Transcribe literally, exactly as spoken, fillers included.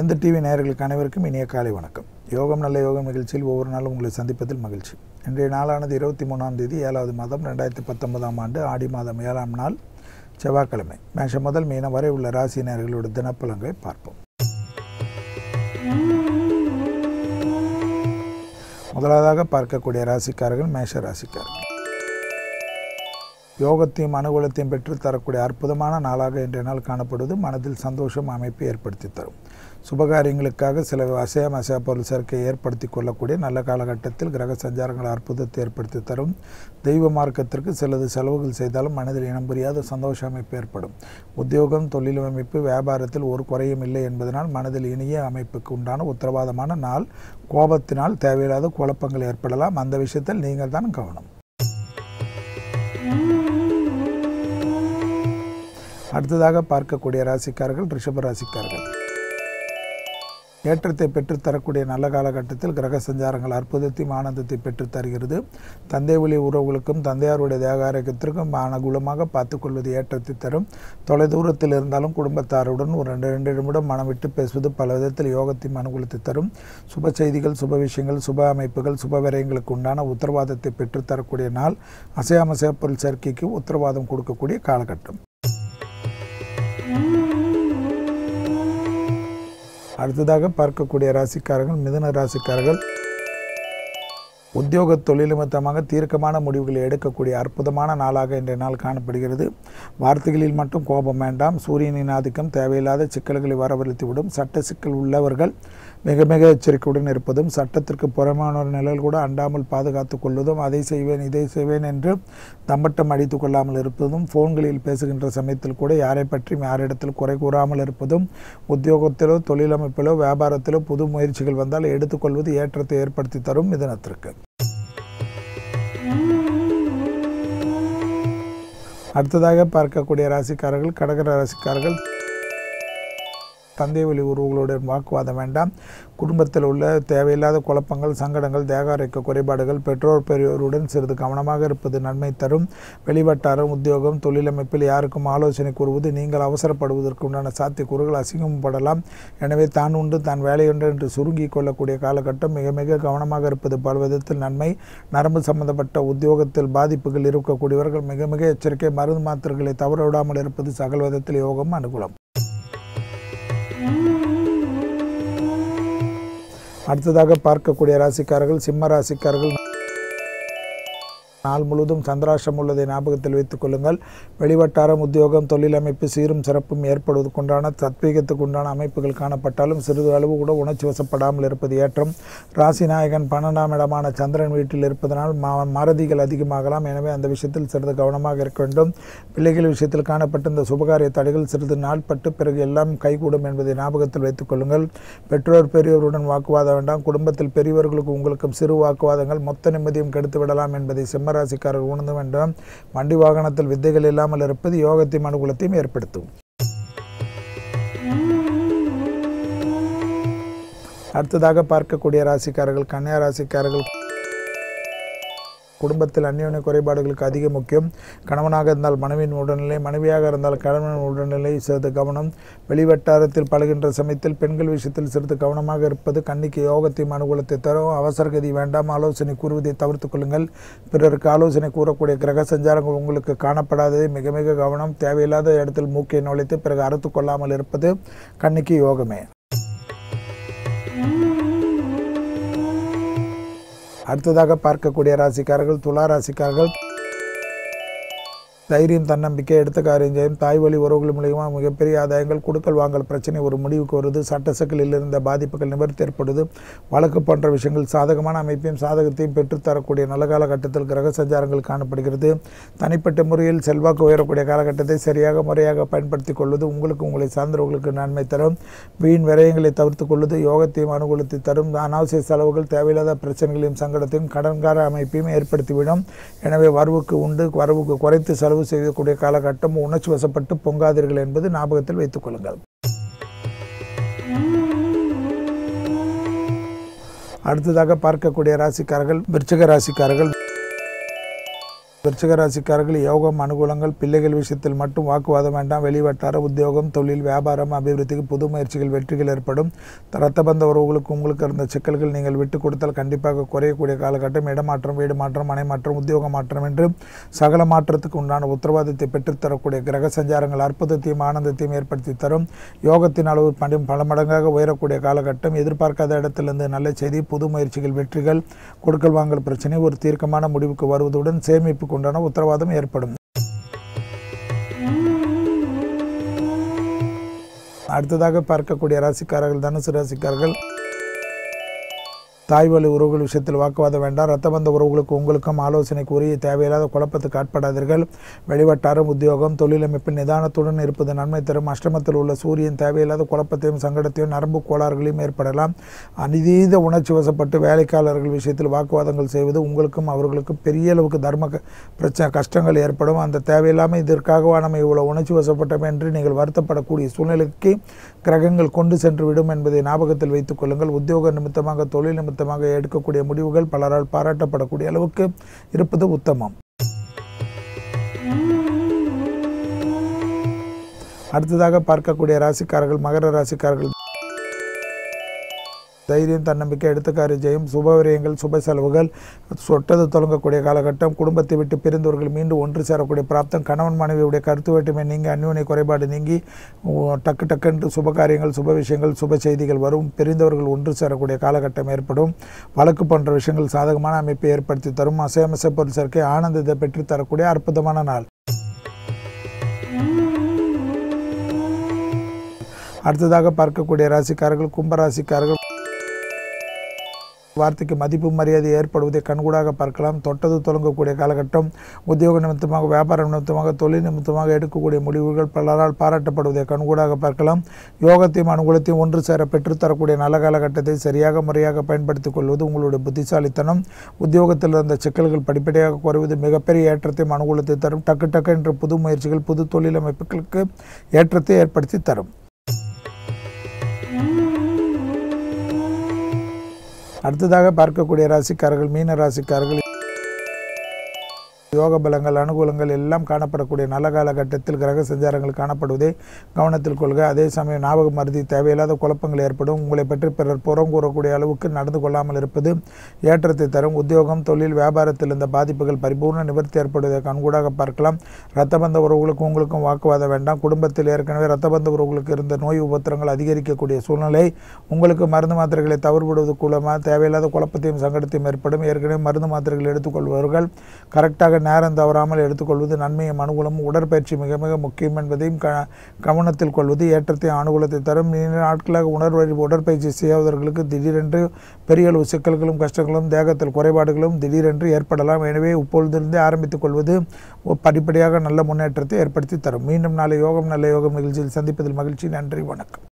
வெந்த டிவி நேயர்களுக்கு அனைவருக்கும் இனிய காலை வணக்கம். யோகம் நல்ல யோகம் நிகழ்ச்சியில் ஒவ்வொரு நாளும் உங்களை சந்திப்பதில் மகிழ்ச்சி. இன்றைய நாளானது இருபத்தி மூணாம் தேதி ஏழாவது மாதம் ரெண்டாயிரத்தி பத்தொன்பதாம் ஆண்டு ஆடி மாதம் ஏழாம் நாள் செவ்வாய்க்கிழமை. மேஷம் முதல் மீனம் வரை உள்ள ராசி நேயர்களோட தினப்பலன்களை பார்ப்போம். முதலாவதாக பார்க்கக்கூடிய ராசிக்காரர்கள் மேஷ ராசிக்காரர்கள். யோகத்தையும் அனுகூலத்தையும் பெற்று தரக்கூடிய அற்புதமான நாளாக இன்றைய நாள் காணப்படுவது மனதில் சந்தோஷம் அமைப்பு ஏற்படுத்தி தரும். சுபகாரியங்களுக்காக சில அசையாம அசையா பொருள் சேர்க்கையை ஏற்படுத்தி கொள்ளக்கூடிய நல்ல காலகட்டத்தில் கிரக சஞ்சாரங்கள் அற்புதத்தை ஏற்படுத்தி தரும். தெய்வ மார்க்கத்திற்கு சிலது செலவுகள் செய்தாலும் மனதில் இனம் புரியாத சந்தோஷ அமைப்பு ஏற்படும். உத்தியோகம், தொழில் அமைப்பு, வியாபாரத்தில் ஒரு குறையும் இல்லை என்பதனால் மனதில் இனிய அமைப்புக்கு உண்டான உத்தரவாதமான நாள். கோபத்தினால் தேவையில்லாத குழப்பங்கள் ஏற்படலாம். அந்த விஷயத்தில் நீங்கள் தான் கவனம். அடுத்ததாக பார்க்கக்கூடிய ராசிக்காரர்கள் ரிஷப ராசிக்காரர்கள். ஏற்றத்தை பெற்றுத்தரக்கூடிய நல்ல காலகட்டத்தில் கிரக சஞ்சாரங்கள் அற்புதத்தையும் ஆனந்தத்தை பெற்றுத் தருகிறது. தந்தை வழி உறவுகளுக்கும் தந்தையாருடைய தேகாரோக்கியத்திற்கும் அனுகூலமாக பார்த்துக்கொள்வது ஏற்றத்தை தரும். தொலைதூரத்தில் இருந்தாலும் குடும்பத்தாருடன் ஒரு ரெண்டு ரெண்டு நிமிடம் மனம் விட்டு பேசுவது பல விதத்தில் யோகத்தையும் அனுகூலத்தை தரும். சுப செய்திகள், சுப விஷயங்கள், சுப அமைப்புகள், சுப விரயங்களுக்கு உண்டான உத்தரவாதத்தை பெற்றுத்தரக்கூடிய நாள். அசையாமசைய பொருள் சேர்க்கைக்கு உத்தரவாதம் கொடுக்கக்கூடிய காலகட்டம். அடுத்ததாக பார்க்கக்கூடிய ராசிக்காரர்கள் மிதுன ராசிக்காரர்கள். உத்தியோக தொழில் நிமித்தமாக தீர்க்கமான முடிவுகளை எடுக்கக்கூடிய அற்புதமான நாளாக இன்றைய நாள் காணப்படுகிறது. வார்த்தைகளில் மட்டும் கோபம் வேண்டாம். சூரியனின் ஆதிக்கம் தேவையில்லாத சிக்கல்களை வரவழைத்துவிடும். சட்ட சிக்கல் உள்ளவர்கள் மிக மிக எச்சரிக்கையுடன் இருப்பதும், சட்டத்திற்கு புறமான ஒரு நிழல் கூட அண்டாமல் பாதுகாத்து கொள்வதும், அதை செய்வேன் இதை செய்வேன் என்று தம்பட்டம் அடித்து கொள்ளாமல் இருப்பதும், ஃபோன்களில் பேசுகின்ற சமயத்தில் கூட யாரை பற்றியும் யாரிடத்தில் குறை கூறாமல் இருப்பதும், உத்தியோகத்திலோ தொழிலமைப்பிலோ வியாபாரத்திலோ புது முயற்சிகள் வந்தால் எடுத்துக்கொள்வது ஏற்றத்தை ஏற்படுத்தி தரும் மிதுனத்திற்கு. அடுத்ததாக பார்க்கக்கூடிய ராசிக்காரர்கள் கடகர ராசிக்காரர்கள். தந்தை வழி உறவுகளுடன் வாக்குவாதம் வேண்டாம். குடும்பத்தில் உள்ள தேவையில்லாத குழப்பங்கள், சங்கடங்கள், தேகாரோக்கிய குறைபாடுகள், பெற்றோர் பெரியோருடன் சிறிது கவனமாக இருப்பது நன்மை தரும். வெளிவட்டாரம், உத்தியோகம், தொழிலமைப்பில் யாருக்கும் ஆலோசனை கூறுவது, நீங்கள் அவசரப்படுவதற்கு உண்டான சாத்தியக்கூறுகள் அசிங்கப்படலாம். எனவே தான் உண்டு தான் வேலையொன்று என்று சுருங்கி கொள்ளக்கூடிய காலகட்டம். மிக மிக கவனமாக இருப்பது பல விதத்தில் நன்மை. நரம்பு சம்பந்தப்பட்ட உத்தியோகத்தில் பாதிப்புகள் இருக்கக்கூடியவர்கள் மிக மிக எச்சரிக்கை. மருந்து மாத்திரைகளை தவற விடாமல் இருப்பது சகல விதத்தில் யோகம் அனுகூலம். அடுத்ததாக பார்க்கக்கூடிய ராசிக்காரர்கள் சிம்ம ராசிக்காரர்கள். நாள் முழுவதும் சந்திராஷ்டிரம் உள்ளதை ஞாபகத்தில் வைத்துக் கொள்ளுங்கள். வெளிவட்டாரம், உத்தியோகம், தொழிலமைப்பு சீரும் சிறப்பும் ஏற்படுவதற்குண்டான தத்வீகத்துக்குண்டான அமைப்புகள் காணப்பட்டாலும் சிறிது அளவு கூட உணர்ச்சி வசப்படாமல் இருப்பது ஏற்றம். ராசிநாயகன் பன்னெண்டாம் இடமான சந்திரன் வீட்டில் இருப்பதனால் மறதிகள் அதிகமாகலாம். எனவே அந்த விஷயத்தில் சிறிது கவனமாக இருக்க வேண்டும். பிள்ளைகள் விஷயத்தில் காணப்பட்ட இந்த சுபகாரிய தடைகள் சிறிது நாள்பட்டு பிறகு எல்லாம் கைகூடும் என்பதை ஞாபகத்தில் வைத்துக் கொள்ளுங்கள். பெற்றோர் பெரியவருடன் வாக்குவாதம் வேண்டாம். குடும்பத்தில் பெரியவர்களுக்கு உங்களுக்கும் சிறு வாக்குவாதங்கள் மொத்த நிம்மதியும் கெடுத்துவிடலாம் என்பதை சிம்ம ராசிக்காரர்கள் உணர்ந்து வேண்டும். வண்டி வாகனத்தில் வித்தைகள் இல்லாமல் இருப்பது யோகத்தையும் அனுகூலத்தையும் ஏற்படுத்தும். அடுத்ததாக பார்க்கக்கூடிய ராசிக்காரர்கள் கன்னியா ராசிக்காரர்கள். குடும்பத்தில் அந்யோன்ய குறைபாடுகளுக்கு அதிக முக்கியம். கணவனாக இருந்தால் மனைவியின் உடல்நிலை, மனைவியாக இருந்தால் கணவனின் உடல்நிலை சிறிது கவனம். வெளிவட்டாரத்தில் பழகின்ற சமயத்தில் பெண்கள் விஷயத்தில் சிறிது கவனமாக இருப்பது கண்ணிக்கு யோகத்தையும் அனுகூலத்தை தரும். அவசரகதி வேண்டாம். ஆலோசனை கூறுவதை தவிர்த்து கொள்ளுங்கள். பிறருக்கு ஆலோசனை கூறக்கூடிய கிரக சஞ்சாரங்கள் உங்களுக்கு காணப்படாததை மிக மிக கவனம். தேவையில்லாத இடத்தில் மூக்கை நுழைத்து பிறகு அறுத்து கொள்ளாமல் இருப்பது கண்ணிக்கு யோகமே. அடுத்ததாக பார்க்கக்கூடிய ராசிக்காரர்கள் துலா ராசிக்காரர்கள். தைரியம், தன்னம்பிக்கை, எடுத்த காரியம் செய்யும். தாய் வழி உறவுகள் மூலியமாக மிகப்பெரிய ஆதாயங்கள். கொடுக்கல் வாங்கல் பிரச்சனை ஒரு முடிவுக்கு வருது. சட்ட சிக்கலில் இருந்த பாதிப்புகள் நிவர்த்தி ஏற்படுது. வழக்கு போன்ற விஷயங்கள் சாதகமான அமைப்பையும் சாதகத்தையும் பெற்றுத்தரக்கூடிய நல்ல காலகட்டத்தில் கிரக சஞ்சாரங்கள் காணப்படுகிறது. தனிப்பட்ட முறையில் செல்வாக்கு உயரக்கூடிய காலகட்டத்தை சரியாக முறையாக பயன்படுத்தி கொள்வது உங்களுக்கு உங்களை சார்ந்தவர்களுக்கு நன்மை தரும். வீண் விரயங்களை தவிர்த்து கொள்வது யோகத்தையும் அனுகூலத்தை தரும். அனாவசிய செலவுகள், தேவையில்லாத பிரச்சனைகளையும் சங்கடத்தையும் கடன்கார அமைப்பையும் ஏற்படுத்திவிடும். எனவே வரவுக்கு உண்டு வரவுக்கு குறைத்து செலவு செய்யக்கூடிய காலகட்டம். உணர்ச்சி வசப்பட்டு பொங்காதீர்கள் என்பது ஞாபகத்தில் வைத்துக் கொள்ளுங்கள். அடுத்ததாக பார்க்கக்கூடிய ராசிக்காரர்கள் விருச்சிக ராசிக்காரர்கள். விருச்சிகராசிக்காரர்கள் யோகம் அனுகூலங்கள் பிள்ளைகள் விஷயத்தில் மட்டும் வாக்குவாதம் வேண்டாம். வெளிவட்டார உத்தியோகம் தொழில் வியாபாரம் அபிவிருத்திக்கு புது முயற்சிகள் வெற்றிகள் ஏற்படும். ரத்த பந்த உறவுகளுக்கு உங்களுக்கு இருந்த சிக்கல்கள் நீங்கள் விட்டு கொடுத்தால் கண்டிப்பாக குறையக்கூடிய காலகட்டம். இடமாற்றம் வீடு மாற்றம் மனை மாற்றம் உத்தியோக மாற்றம் என்று சகல மாற்றத்துக்கு உண்டான உத்தரவாதத்தை பெற்றுத்தரக்கூடிய கிரக சஞ்சாரங்கள் அற்புதத்தையும் ஆனந்தத்தையும் ஏற்படுத்தி தரும். யோகத்தின் அளவு பணம் பல மடங்காக உயரக்கூடிய காலகட்டம். எதிர்பார்க்காத இடத்திலிருந்து நல்ல செய்தி புது முயற்சிகள் வெற்றிகள் கொடுக்கல் வாங்கல் பிரச்சனை ஒரு தீர்க்கமான முடிவுக்கு வருவதுடன் சேமிப்பு கொண்டான உத்தரவாதம் ஏற்படும். அடுத்ததாக பார்க்கக்கூடிய ராசிக்காரர்கள் தனுசு ராசிக்காரர்கள் தாய் வழி உறவுகள் விஷயத்தில் வாக்குவாதம் வேண்டாம். ரத்த பந்த உறவுகளுக்கு உங்களுக்கும் ஆலோசனைக்கு உரிய தேவையில்லாத குழப்பத்துக்கு ஆட்படாதீர்கள். வெளிவட்டாரம் உத்தியோகம் தொழிலமைப்பின் நிதானத்துடன் இருப்பது நன்மை தரும். அஷ்டமத்தில் உள்ள சூரியன் தேவையில்லாத குழப்பத்தையும் சங்கடத்தையும் நரம்பு கோளாறுகளையும் ஏற்படலாம். அதீத உணர்ச்சி வசப்பட்டு வேலைக்காரர்கள் விஷயத்தில் வாக்குவாதங்கள் செய்வது உங்களுக்கும் அவர்களுக்கும் பெரிய அளவுக்கு தர்ம பிரச்சனை கஷ்டங்கள் ஏற்படும். அந்த தேவையில்லாமல் இதற்காகவா நம்ம இவ்வளோ உணர்ச்சி வசப்பட்டோம் என்று நீங்கள் வருத்தப்படக்கூடிய சூழ்நிலைக்கு கிரகங்கள் கொண்டு சென்று விடும் என்பதை ஞாபகத்தில் வைத்துக் கொள்ளுங்கள். உத்தியோக நிமித்தமாக தொழில் நிமித்தம் எடுக்கக்கூடிய முடிவுகள் பலரால் பாராட்டப்படக்கூடிய அளவுக்கு இருப்பது உத்தமம். அடுத்ததாக பார்க்கக்கூடிய ராசிக்காரர்கள் மகர ராசிக்காரர்கள் தைரியம் தன்னம்பிக்கை எடுத்துக்காரி ஜெயம் சுபவிரயங்கள் சுப செலவுகள் சொட்டது தொடங்கக்கூடிய காலகட்டம். குடும்பத்தை விட்டு பிரிந்தவர்கள் மீண்டும் ஒன்று சேரக்கூடிய பிராப்தம். கணவன் மனைவியுடைய கருத்து வேற்றுமை நீங்கி அந்யோன்ய குறைபாடு நீங்கி டக்கு டக்குன்று சுப காரியங்கள் சுப விஷயங்கள் சுப செய்திகள் வரும். பிரிந்தவர்கள் ஒன்று சேரக்கூடிய காலகட்டம் ஏற்படும். வழக்கு போன்ற விஷயங்கள் சாதகமான அமைப்பை ஏற்படுத்தி தரும். அசையமசை பொருள் சேர்க்கை ஆனந்தத்தை பெற்றுத்தரக்கூடிய அற்புதமான நாள். அடுத்ததாக பார்க்கக்கூடிய ராசிக்காரர்கள் கும்பராசிக்காரர்கள் வார்த்தைக்கு மதிப்பு மரியாதை ஏற்படுவதை கண்கூடாக பார்க்கலாம். தொட்டது தொடங்கக்கூடிய காலகட்டம். உத்தியோக நிமித்தமாக வியாபார நிமித்தமாக தொழில் நிமித்தமாக எடுக்கக்கூடிய முடிவுகள் பலரால் பாராட்டப்படுவதை கண்கூடாக பார்க்கலாம். யோகத்தையும் அனுகூலத்தையும் ஒன்று சேர பெற்றுத்தரக்கூடிய நல்ல காலகட்டத்தை சரியாக முறையாக பயன்படுத்திக் கொள்வது உங்களுடைய புத்திசாலித்தனம். உத்தியோகத்தில் இருந்த சிக்கல்கள் படிப்படியாக குறைவது மிகப்பெரிய ஏற்றத்தையும் அனுகூலத்தை தரும். டக்கு டக்கு என்ற புது முயற்சிகள் புது தொழில் அமைப்புகளுக்கு ஏற்றத்தை ஏற்படுத்தி தரும். அடுத்ததாக பார்க்கக்கூடிய ராசிக்காரர்கள் மீன ராசிக்காரர்கள் யோக பலங்கள் அனுகூலங்கள் எல்லாம் காணப்படக்கூடிய நல்ல காலகட்டத்தில் கிரக சஞ்சாரங்கள் காணப்படுவதை கவனத்தில் கொள்க. அதே சமயம் ஞாபக மருதி தேவையில்லாத குழப்பங்கள் ஏற்படும். உங்களை பற்றி பிறர் புறம் கூறக்கூடிய அளவுக்கு நடந்து கொள்ளாமல் இருப்பது ஏற்றத்தை தரும். உத்தியோகம் தொழில் வியாபாரத்தில் இந்த பாதிப்புகள் பரிபூர்ண நிவர்த்தி ஏற்படுவதை கண்கூடாக பார்க்கலாம். இரத்தபந்த உறவுகளுக்கும் உங்களுக்கும் வாக்குவாதம் வேண்டாம். குடும்பத்தில் ஏற்கனவே இரத்தபந்த உறவுகளுக்கு இருந்த நோய் உபத்திரங்கள் அதிகரிக்கக்கூடிய சூழ்நிலை. உங்களுக்கு மருந்து மாத்திரைகளை தவறுபடுவதற்குள்ளமாக தேவையில்லாத குழப்பத்தையும் சங்கடத்தையும் ஏற்படும். ஏற்கனவே மருந்து மாத்திரைகள் எடுத்துக்கொள்பவர்கள் கரெக்டாக நேரம் தவறாமல் எடுத்துக்கொள்வது நன்மையும் அனுகூலமும். உடற்பயிற்சி மிக மிக முக்கியம் என்பதையும் க கவனத்தில் கொள்வது ஏற்றத்தை அனுகூலத்தை தரும். நீண்ட நாட்களாக உணர்வு உடற்பயிற்சி செய்வதற்கு திடீரென்று பெரிய அளவு சிக்கல்களும் கஷ்டங்களும் தேகத்தில் குறைபாடுகளும் திடீரென்று ஏற்படலாம். எனவே இப்பொழுதிலிருந்து ஆரம்பித்துக் கொள்வது படிப்படியாக நல்ல முன்னேற்றத்தை ஏற்படுத்தி தரும். மீண்டும் நாளை யோகம் நல்ல யோகம் நிகழ்ச்சியில் சந்திப்பதில் மகிழ்ச்சி. நன்றி, வணக்கம்.